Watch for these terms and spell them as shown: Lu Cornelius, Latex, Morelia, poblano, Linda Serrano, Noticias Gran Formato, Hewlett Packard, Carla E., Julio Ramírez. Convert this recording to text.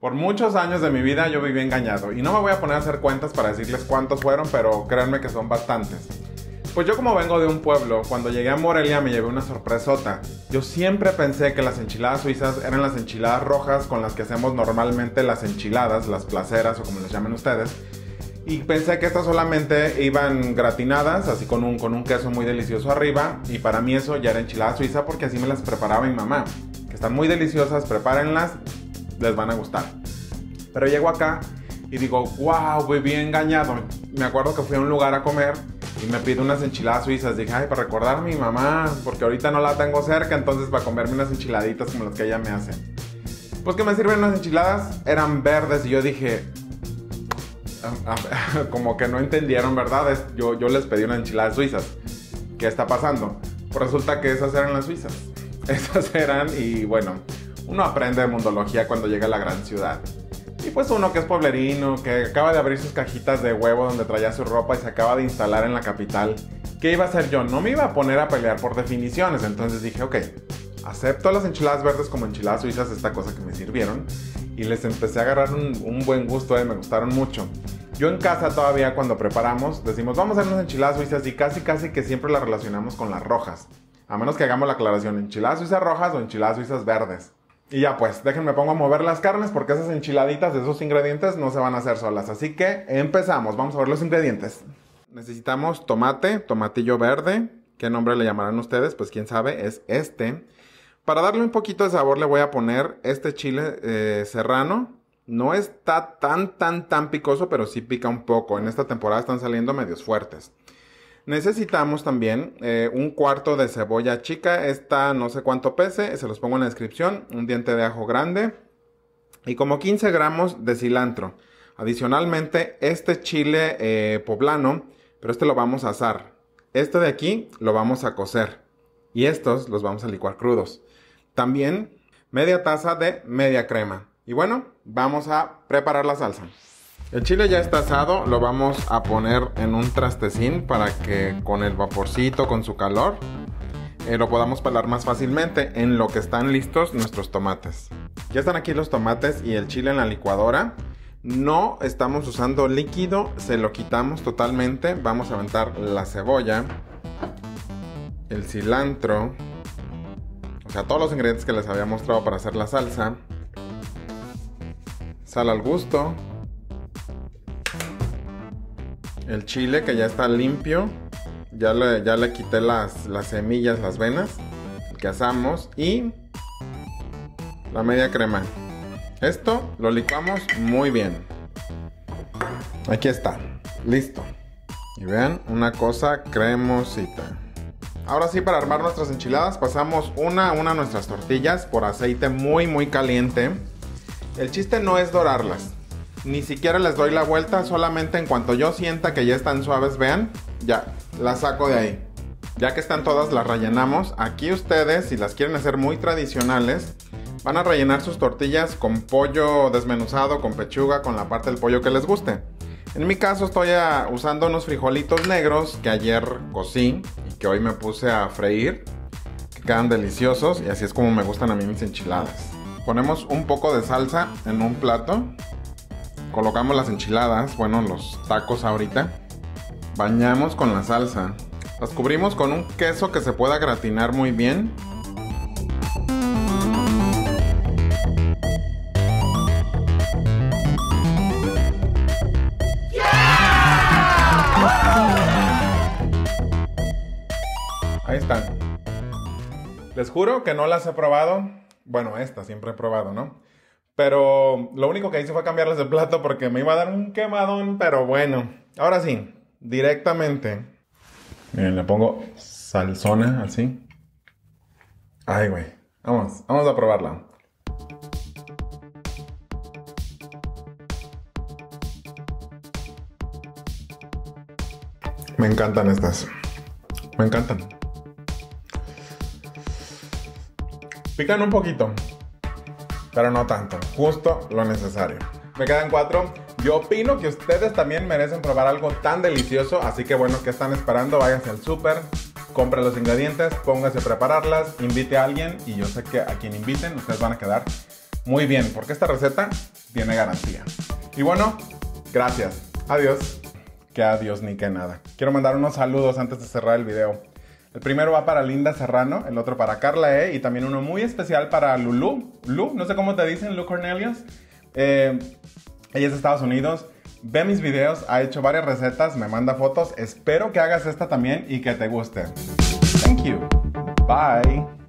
Por muchos años de mi vida yo viví engañado y no me voy a poner a hacer cuentas para decirles cuántos fueron, pero créanme que son bastantes. Pues yo, como vengo de un pueblo, cuando llegué a Morelia me llevé una sorpresota. Yo siempre pensé que las enchiladas suizas eran las enchiladas rojas con las que hacemos normalmente las enchiladas, las placeras o como les llamen ustedes. Y pensé que estas solamente iban gratinadas, así con un queso muy delicioso arriba. Y para mí eso ya era enchilada suiza porque así me las preparaba mi mamá. Que están muy deliciosas, prepárenlas, les van a gustar. Pero llego acá y digo, wow, viví engañado. Me acuerdo que fui a un lugar a comer y me pido unas enchiladas suizas. Dije, ay, para recordar a mi mamá, porque ahorita no la tengo cerca, entonces para comerme unas enchiladitas como las que ella me hace. Pues que me sirven unas enchiladas, eran verdes y yo dije... como que no entendieron, ¿verdad? Yo les pedí unas enchiladas suizas. ¿Qué está pasando? Pues resulta que esas eran las suizas. Esas eran, y bueno, uno aprende de mundología cuando llega a la gran ciudad. Y pues uno que es pueblerino, que acaba de abrir sus cajitas de huevo donde traía su ropa y se acaba de instalar en la capital, ¿qué iba a hacer yo? No me iba a poner a pelear por definiciones. Entonces dije, ok, acepto las enchiladas verdes como enchiladas suizas, esta cosa que me sirvieron. Y les empecé a agarrar un buen gusto, me gustaron mucho. Yo en casa todavía cuando preparamos, decimos vamos a hacer unas enchiladas suizas y casi que siempre las relacionamos con las rojas. A menos que hagamos la aclaración, enchiladas suizas rojas o enchiladas suizas verdes. Y ya pues, déjenme pongo a mover las carnes porque esas enchiladitas de esos ingredientes no se van a hacer solas. Así que empezamos, vamos a ver los ingredientes. Necesitamos tomate, tomatillo verde, ¿qué nombre le llamarán ustedes? Pues quién sabe, es este. Para darle un poquito de sabor le voy a poner este chile serrano. No está tan picoso, pero sí pica un poco. En esta temporada están saliendo medios fuertes. Necesitamos también un cuarto de cebolla chica. Esta no sé cuánto pese, se los pongo en la descripción. Un diente de ajo grande. Y como 15 gramos de cilantro. Adicionalmente, este chile poblano, pero este lo vamos a asar. Este de aquí lo vamos a cocer. Y estos los vamos a licuar crudos. También media taza de media crema. Y bueno, vamos a preparar la salsa. El chile ya está asado, lo vamos a poner en un trastecín para que con el vaporcito, con su calor, lo podamos pelar más fácilmente en lo que están listos nuestros tomates. Ya están aquí los tomates y el chile en la licuadora. No estamos usando líquido, se lo quitamos totalmente. Vamos a aventar la cebolla, el cilantro... O sea, todos los ingredientes que les había mostrado para hacer la salsa. Sal al gusto. El chile que ya está limpio. Ya le quité las semillas, las venas. Que asamos. Y la media crema. Esto lo licuamos muy bien. Aquí está. Listo. Y vean, una cosa cremosita. Ahora sí, para armar nuestras enchiladas, pasamos una a una nuestras tortillas por aceite muy caliente. El chiste no es dorarlas, ni siquiera les doy la vuelta, solamente en cuanto yo sienta que ya están suaves, vean, ya, las saco de ahí. Ya que están todas, las rellenamos. Aquí ustedes, si las quieren hacer muy tradicionales, van a rellenar sus tortillas con pollo desmenuzado, con pechuga, con la parte del pollo que les guste. En mi caso estoy usando unos frijolitos negros que ayer cocí y que hoy me puse a freír, que quedan deliciosos y así es como me gustan a mí mis enchiladas. Ponemos un poco de salsa en un plato, colocamos las enchiladas, bueno, los tacos ahorita, bañamos con la salsa, las cubrimos con un queso que se pueda gratinar muy bien. Ahí están. Les juro que no las he probado. Bueno, esta siempre he probado, ¿no? Pero lo único que hice fue cambiarles de plato porque me iba a dar un quemadón, pero bueno. Ahora sí, directamente. Miren, le pongo salsona, así. Ay, güey. Vamos a probarla. Me encantan estas. Me encantan. Pican un poquito, pero no tanto, justo lo necesario. Me quedan 4. Yo opino que ustedes también merecen probar algo tan delicioso, así que bueno, ¿qué están esperando? Váyanse al súper, compren los ingredientes, pónganse a prepararlas, invite a alguien y yo sé que a quien inviten ustedes van a quedar muy bien, porque esta receta tiene garantía. Y bueno, gracias. Adiós. Que adiós ni que nada. Quiero mandar unos saludos antes de cerrar el video. El primero va para Linda Serrano, el otro para Carla E. y también uno muy especial para Lulu. Lu, no sé cómo te dicen, Lu Cornelius. Ella es de Estados Unidos, ve mis videos, ha hecho varias recetas, me manda fotos. Espero que hagas esta también y que te guste. Thank you. Bye.